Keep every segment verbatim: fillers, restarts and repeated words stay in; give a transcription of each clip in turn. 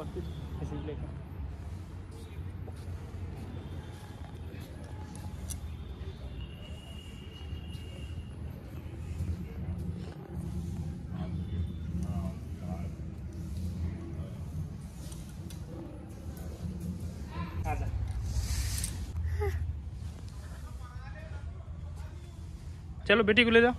bakit simple ka. चलो बेटी को ले जाओ।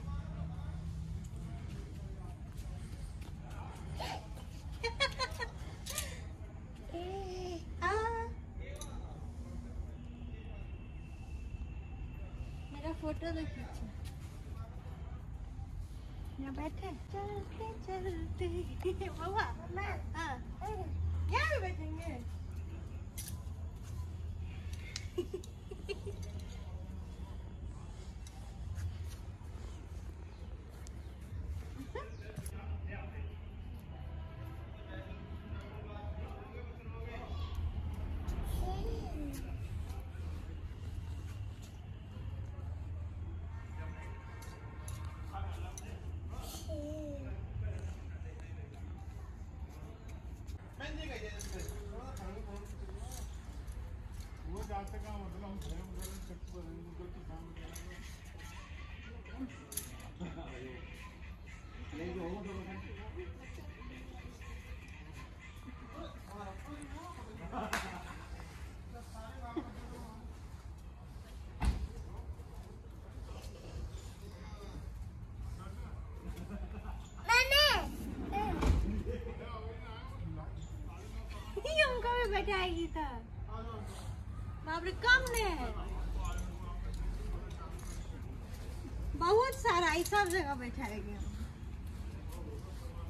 मेरा फोटो तो खींचो। यहाँ बैठे चलते चलते बाबा यहाँ बैठेंगे। बैठाएगी था बाप रे कम ने बहुत सारा इस सब जगह बैठाएगी।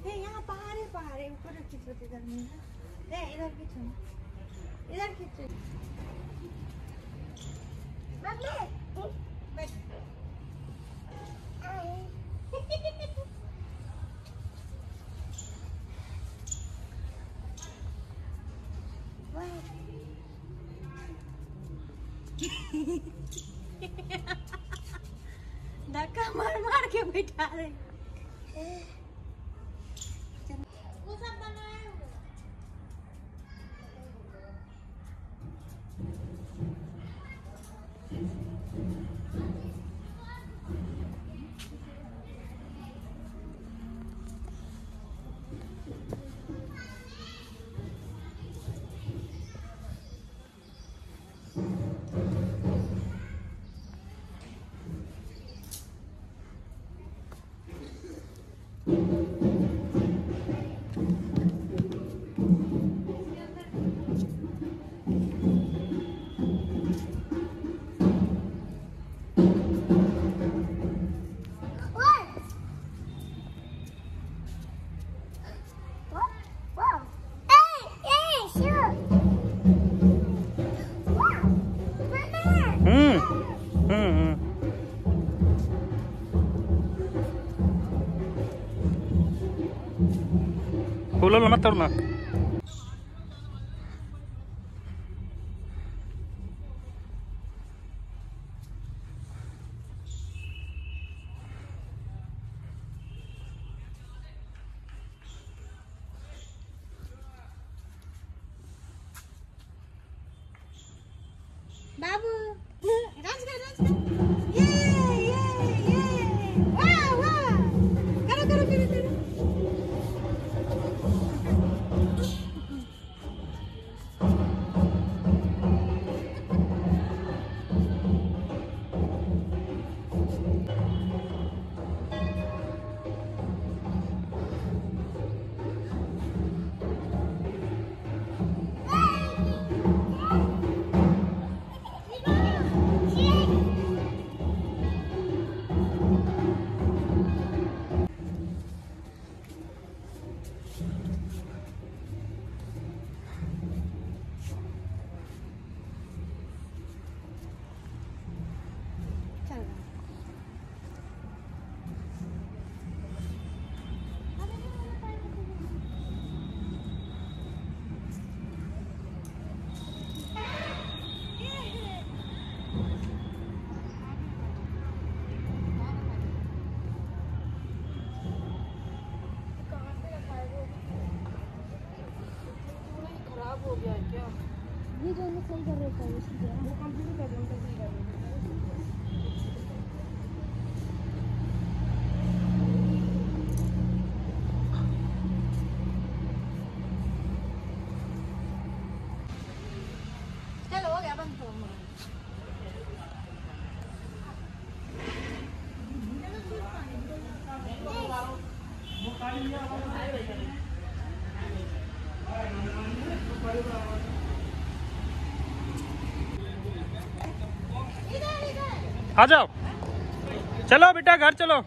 ये यहाँ पहाड़ है पहाड़ है ऊपर खींचो इधर नहीं है इधर खींचो इधर खींचो धक्का मार मार के बैठा रहे वो सब बनाया हुआ। Pulo mata rumah. Babu, dance kar, dance kar. Yeah, yeah, yeah. Wow, wow. Karo, karo, karo, karo. No! हो गया क्या? ये जो मैं सही कर रहा था वो कंप्लीट कर दूँगा सही कर दूँगा। चलो हो गया बंद तो वो काली लिया वाला आ जाओ, चलो बेटा घर चलो।